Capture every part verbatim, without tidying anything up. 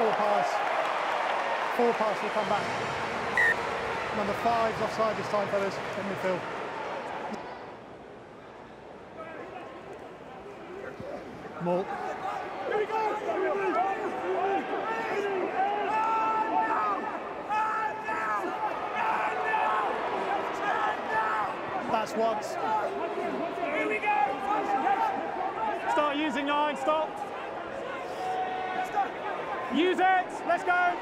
All pass. Four pass will come back. Number five's offside this time, fellas, in midfield. Malt. That's once. Here we go. Start using nine. Stop. Use it. Let's go.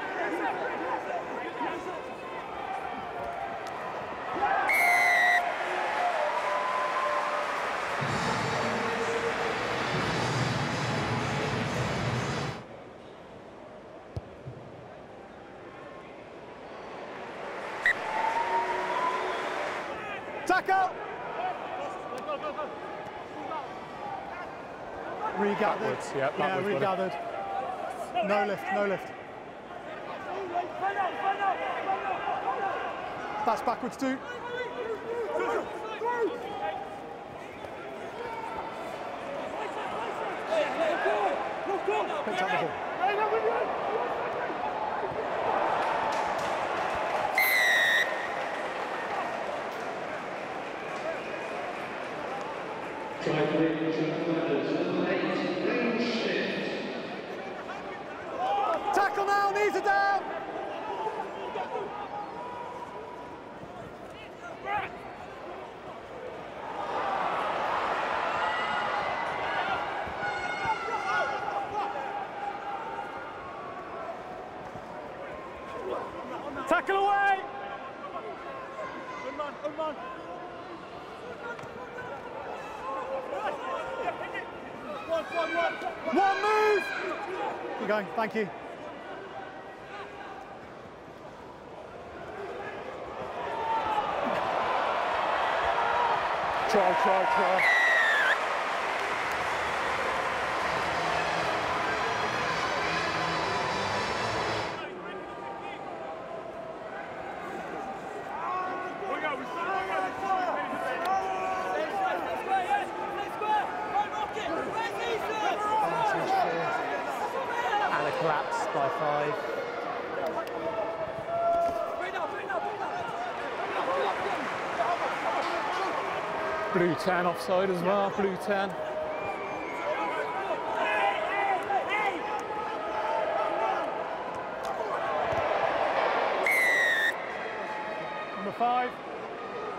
Tackle. Regathered. Yeah, yeah, regathered. No lift, no lift. That's backwards too. Picked up the ball. Tackle now, knees are down. Tackle away. Good man, good man. One, one, one, one. One move. You're going. Thank you. Try, try, try. And a collapse by five. Blue ten offside as well, blue ten. Number five,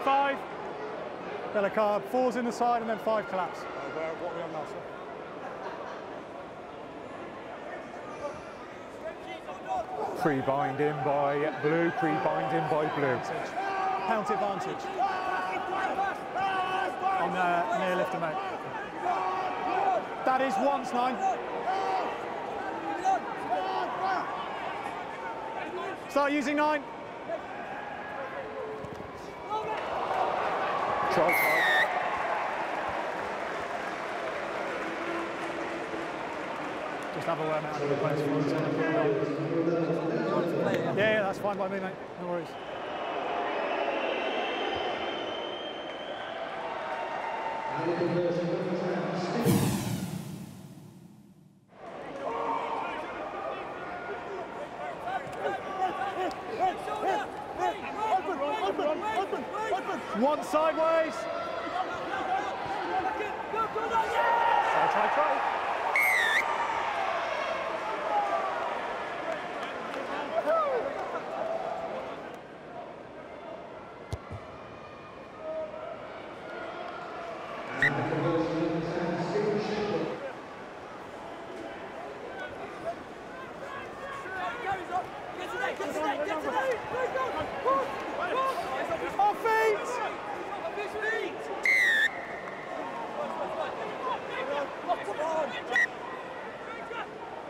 five. Bellegarde falls in the side and then five collapse. Where, what are we on now, sir? Pre-bind in by blue, pre-bind in by blue. Penalty advantage. On uh, near lifter, mate. That is once nine. Start using nine. Try, try. Just have a word, mate. Yeah, yeah, that's fine by me, mate. No worries. One sideways. Try, try, try.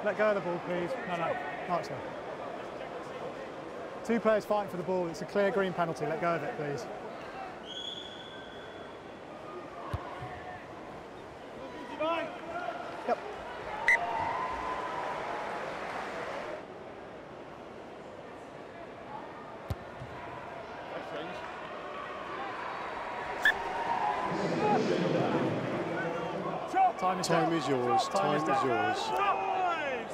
Let go of the ball, please. No, no, Archer. Two players fighting for the ball. It's a clear green penalty. Let go of it, please. Yep. Time is yours. Time is yours. Time is yours.